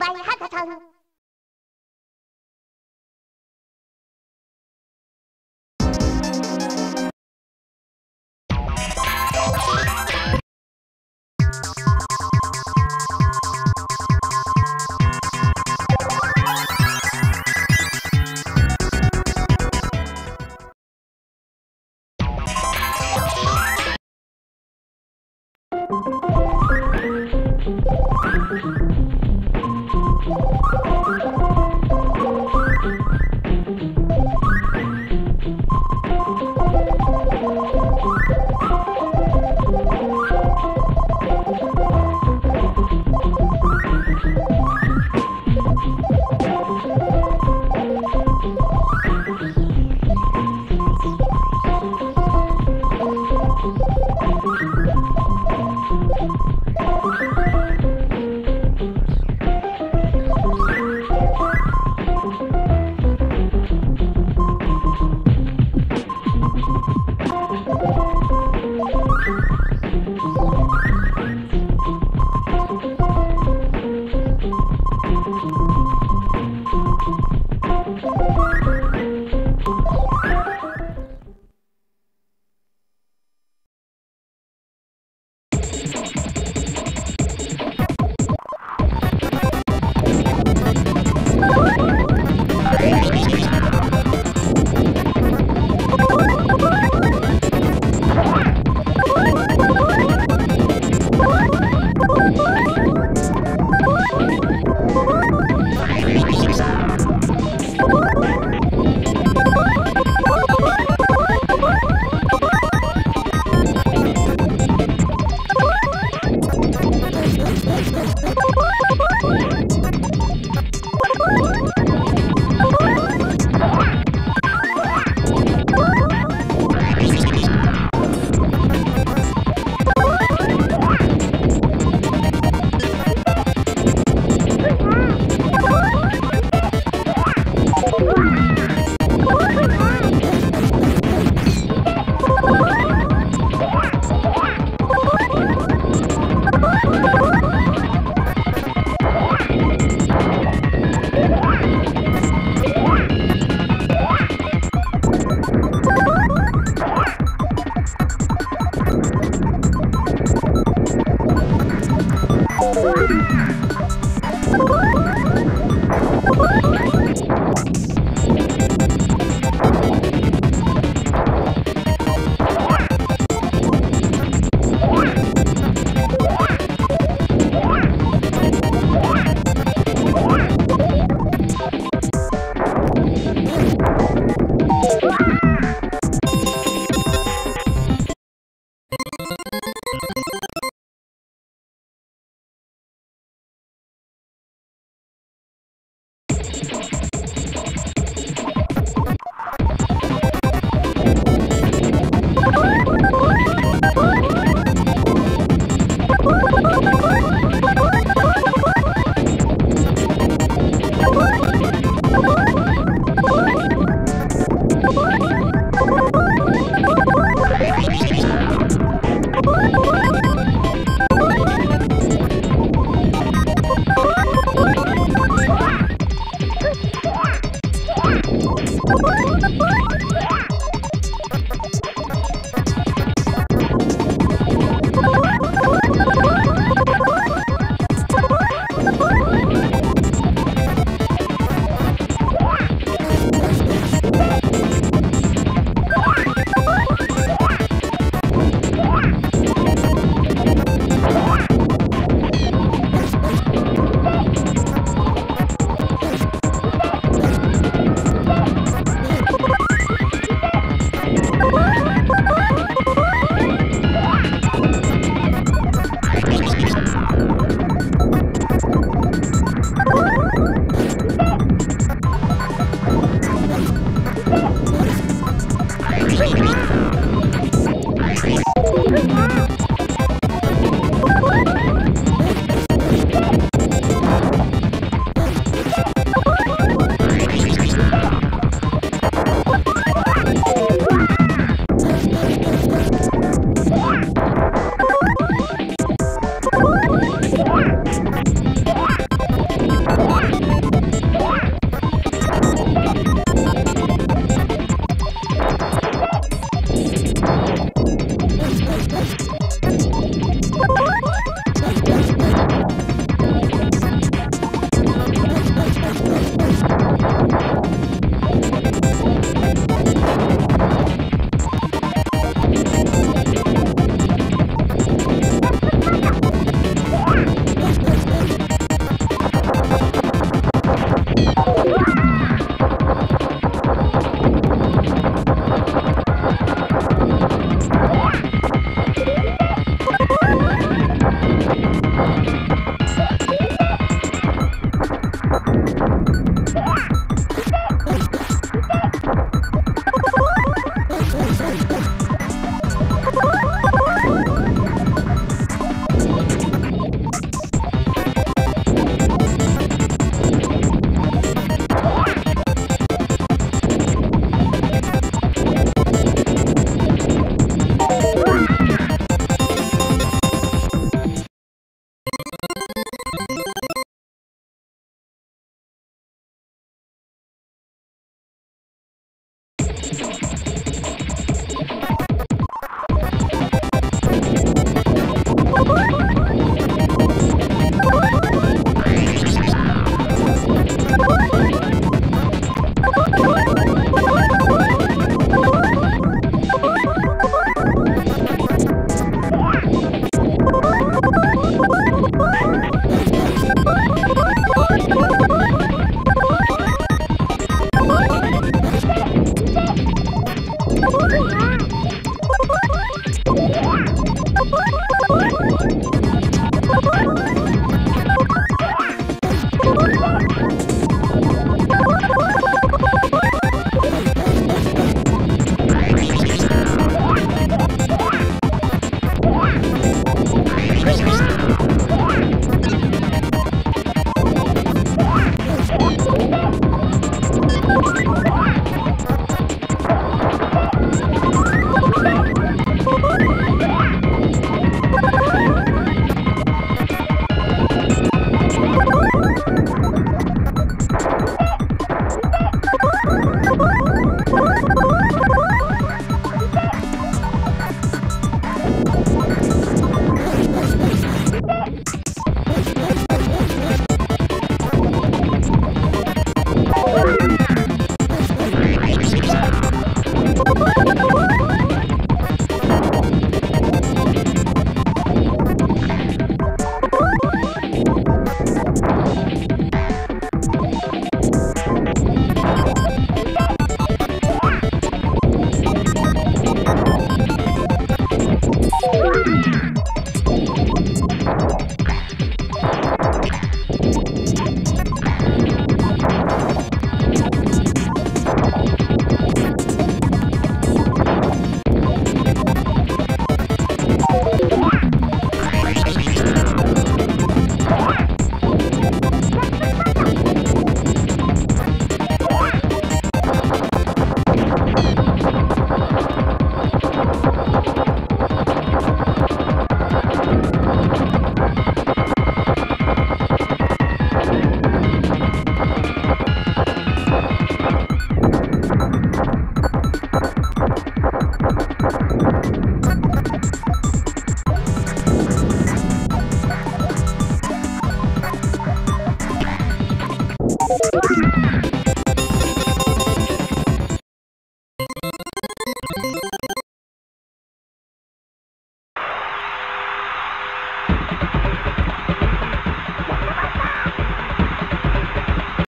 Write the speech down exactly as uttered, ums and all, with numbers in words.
by hackathon.